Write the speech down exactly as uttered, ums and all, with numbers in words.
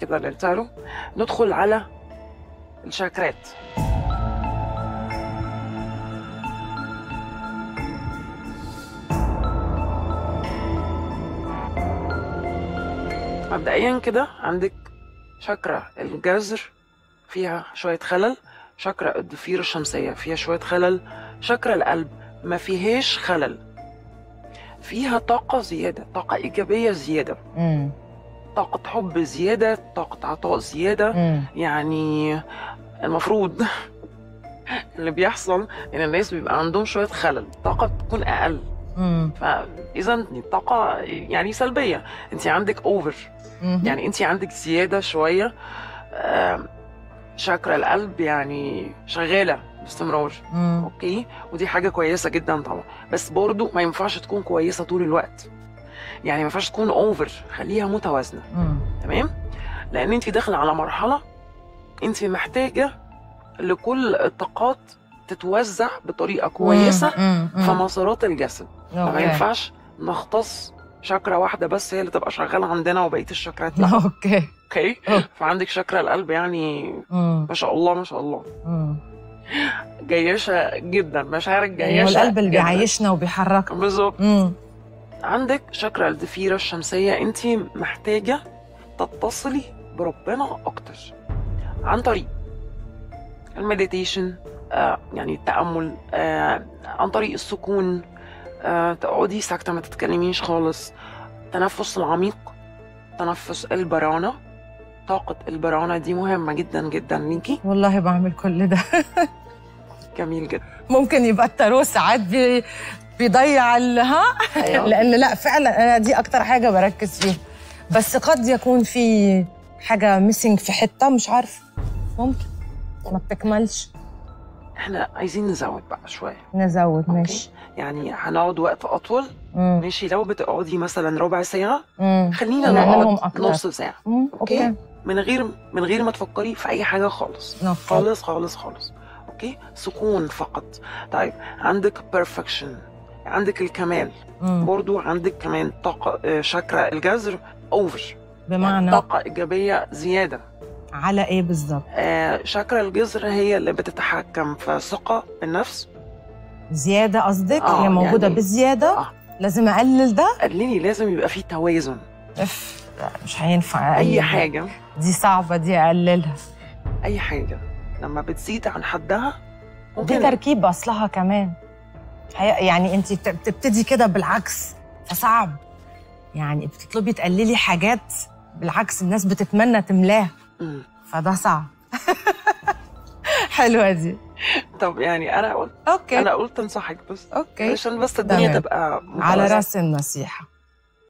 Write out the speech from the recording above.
كده نرتاله. ندخل على الشاكرات. مبدئيا كده عندك شاكرا الجزر فيها شوية خلل، شاكرا الضفير الشمسية فيها شوية خلل، شاكرا القلب ما فيهاش خلل، فيها طاقة زيادة، طاقة إيجابية زيادة، مم. طاقة حب زيادة، طاقة عطاء زيادة. مم. يعني المفروض اللي بيحصل إن الناس بيبقى عندهم شوية خلل، طاقة بتكون أقل، فإذا الطاقة يعني سلبية، أنت عندك أوفر، مم. يعني أنت عندك زيادة شوية. شاكرا القلب يعني شغالة باستمرار، مم. أوكي، ودي حاجة كويسة جدا طبعا، بس برضو ما ينفعش تكون كويسة طول الوقت، يعني ما ينفعش تكون اوفر، خليها متوازنه. مم. تمام؟ لان انت داخله على مرحله انت محتاجه لكل الطاقات تتوزع بطريقه كويسه. مم. مم. في مسارات الجسد، فما ينفعش نختص شاكرا واحده بس هي اللي تبقى شغاله عندنا وبقيه الشاكرات لا. اوكي اوكي فعندك شاكرا القلب يعني مم. ما شاء الله ما شاء الله، مم. جيشه جدا، مشاعرك جيشه، والقلب اللي بيعيشنا وبيحركنا بالظبط. عندك شاكرا الضفيرة الشمسية، انت محتاجة تتصلي بربنا اكتر عن طريق المديتيشن، آه يعني التأمل، آه عن طريق السكون، آه تقعدي ساكتة ما تتكلميش خالص، تنفس العميق، تنفس البراءة، طاقة البراءة دي مهمة جدا جدا ليكي. والله بعمل كل ده. جميل جدا. ممكن يبقى التارو ساعات بي بيضيع ها أيوة. لان لا فعلا انا دي اكتر حاجه بركز فيها، بس قد يكون في حاجه ميسنج في حته مش عارفه، ممكن ما بتكملش. احنا عايزين نزود بقى شويه، نزود أوكي. ماشي، يعني هنقعد وقت اطول. مم. ماشي، لو بتقعدي مثلا ربع ساعه، مم. خلينا نقعد نص ساعه. مم. اوكي، من غير من غير ما تفكري في اي حاجه خالص نفت. خالص خالص خالص، اوكي، سكون فقط. طيب عندك بيرفكشن، عندك الكمال، مم. برضو عندك كمان طاقة شاكرا الجزر أوفر، بمعنى طاقة إيجابية زيادة على إيه بالظبط؟ آه شاكرا الجزر هي اللي بتتحكم في ثقة بالنفس زيادة، قصدك آه هي موجودة يعني بالزيادة. آه. لازم أقلل ده؟ قللي، لازم يبقى فيه توازن. اف مش هينفع أي حاجة، دي صعبة دي أقللها. أي حاجة لما بتزيد عن حدها دي تركيب أصلها كمان، يعني انت بتبتدي كده بالعكس، فصعب يعني بتطلبي تقللي حاجات بالعكس الناس بتتمنى تملاها، فده صعب. حلوه دي. طب يعني انا قلت اوكي، انا قلت انصحك بس اوكي عشان بس الدنيا تبقى على راس النصيحه.